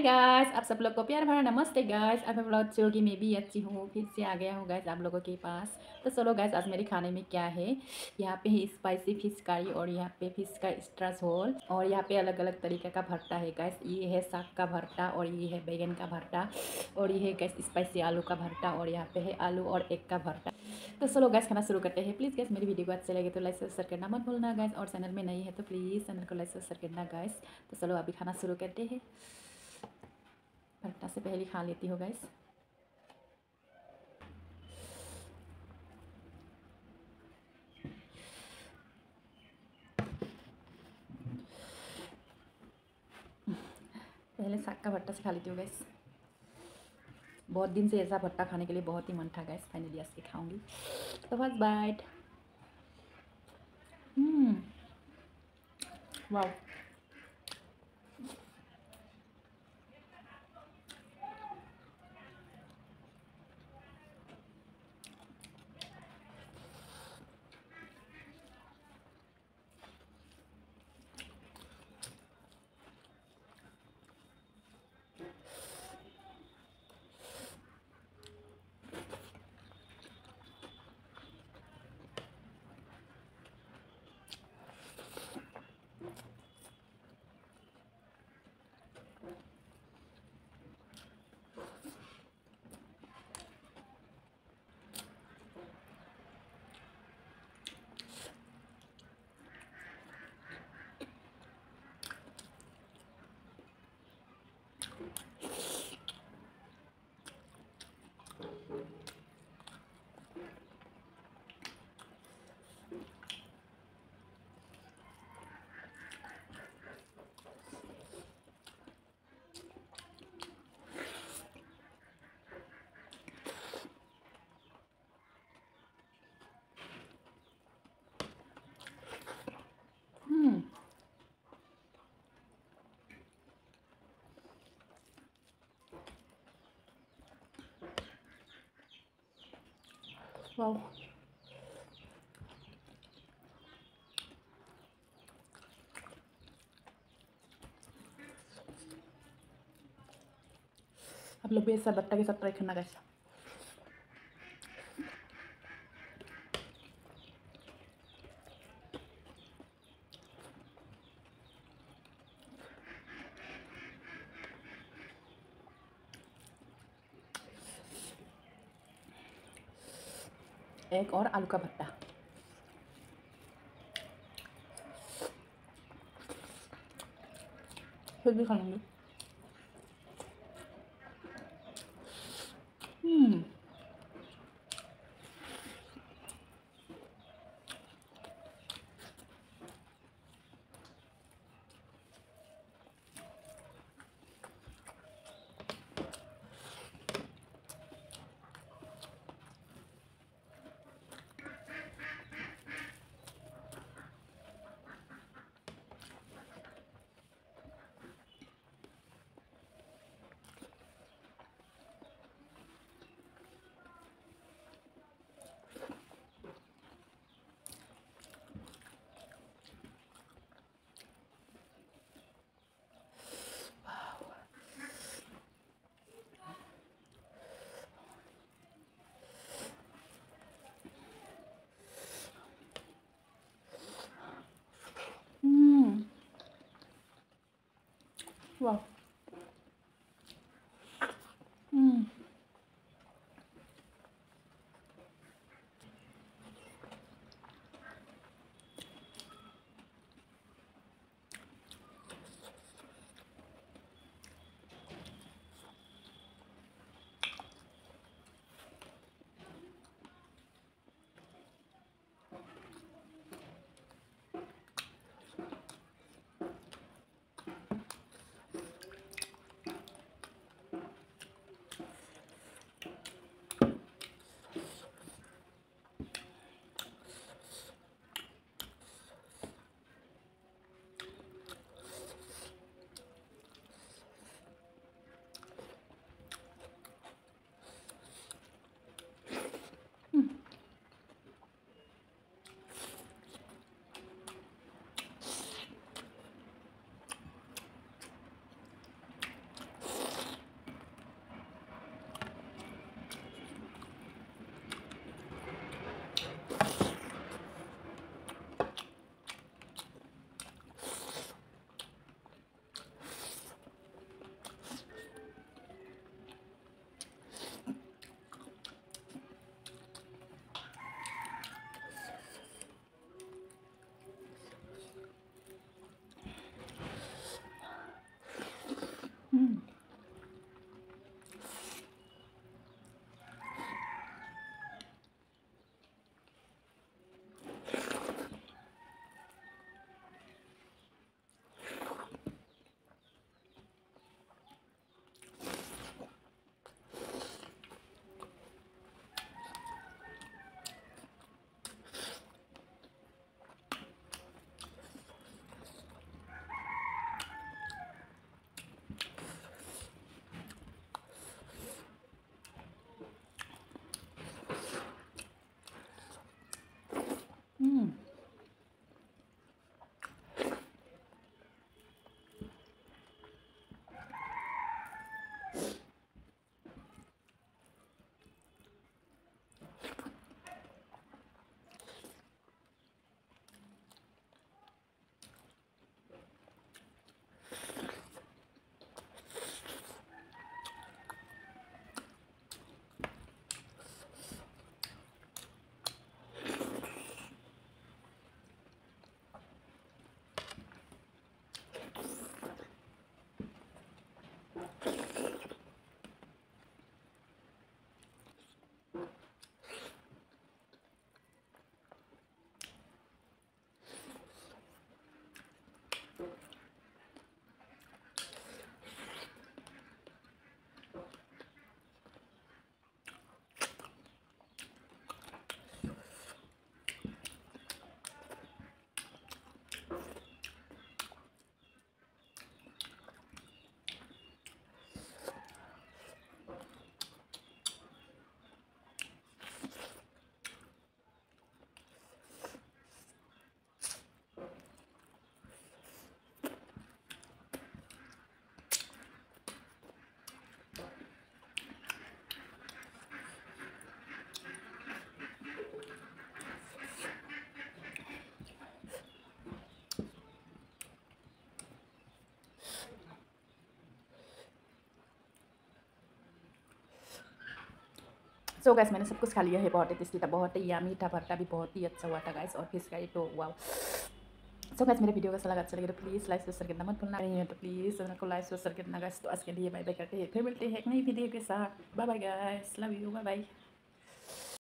Hi guys, आप सब लोग को प्यार भरा नमस्ते गाइस। आप लोग होगी, मैं भी अच्छी हूँ, फिर से आ गया हूँ गाइस आप लोगों के पास। तो चलो गाइस, आज मेरे खाने में क्या है, यहाँ पे है स्पाइसी फिश करी और यहाँ पे फिश का एक्स्ट्रा झोल और यहाँ पे अलग अलग तरीके का भरता है गाइस। ये है साग का भरता और ये है बैंगन का भरता और ये है गैस स्पाइसी आलू का भरता और यहाँ पे है आलू और एग का भरता। तो चलो गाइस, खाना शुरू करते हैं। प्लीज़ गाइस, मेरी वीडियो को अच्छी लगे तो लाइक सब्सक्राइब करना मत भूलना गाइस, और चैनल में नहीं है तो प्लीज़ चैनल को लाइक सब्सक्राइब करना गाइस। तो चलो अभी खाना शुरू करते हैं। भरता से पहले खा लेती हो गाइस। पहले साग का भरता से खा लेती हूँ गाइस। बहुत दिन से ऐसा भरता खाने के लिए बहुत ही मन था गाइस, फाइनली आज के खाऊंगी। तो फर्स्ट बाइट, वाव, वाव, आप लोग भी ऐसा भरता के साथ ट्राई करना गाइस। एग और आलू का भरता, फिर भी खा लूँगी। वाह, सो गाइस मैंने सब कुछ खा लिया है, बहुत ही टेस्टी था, बहुत ही यामी था, भरता भी बहुत ही अच्छा हुआ था गाइस और फिश का ये तो वाओ। सो गाइस मेरे वीडियो कैसा लगा, अच्छा लगे तो प्लीज़ लाइक शेयर करना मत भूलना है, तो प्लीज़ चैनल को लाइक शेयर करना गाइस। तो आज के लिए बाय बाय करते हैं, फिर मिलते हैं एक नई वीडियो के साथ। Bye bye guys, love you, bye bye.